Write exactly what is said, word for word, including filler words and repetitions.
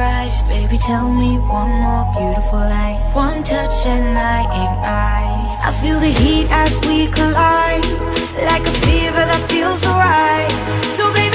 eyes, baby, tell me one more beautiful light. One touch and I ignite. I feel the heat as we collide, like a fever that feels alright. So baby,